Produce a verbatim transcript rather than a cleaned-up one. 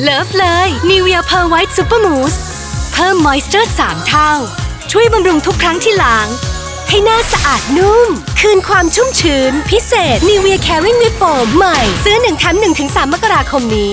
เลิฟเลย Nivea Pearl White Super Mousse เพิ่มมอยเจอร์สามเท่าช่วยบำรุงทุกครั้งที่ล้างให้หน้าสะอาดนุ่มคืนความชุ่มชื้นพิเศษ Nivea Caring with Foam ใหม่ซื้อหนึ่งแถมหนึ่งถึงสามมกราคมนี้